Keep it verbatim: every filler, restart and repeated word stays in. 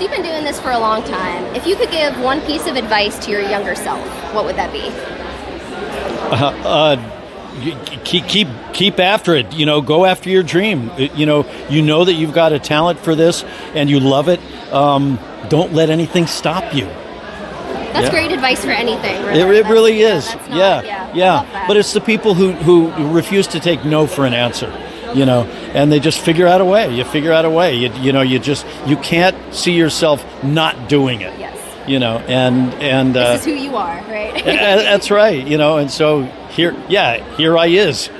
So you've been doing this for a long time. If you could give one piece of advice to your younger self, what would that be? Uh, uh, keep keep keep after it. You know, go after your dream. You know, you know that you've got a talent for this and you love it. Um, don't let anything stop you. That's yeah. great advice for anything. Really. It, it really is. You know, not, yeah, yeah. yeah. But it's the people who, who refuse to take no for an answer, you know, and they just figure out a way. You figure out a way. You, you know, you just, you can't see yourself not doing it. Yes. You know, and... and uh, this is who you are, right? That's right, you know, and so here, yeah, here I is.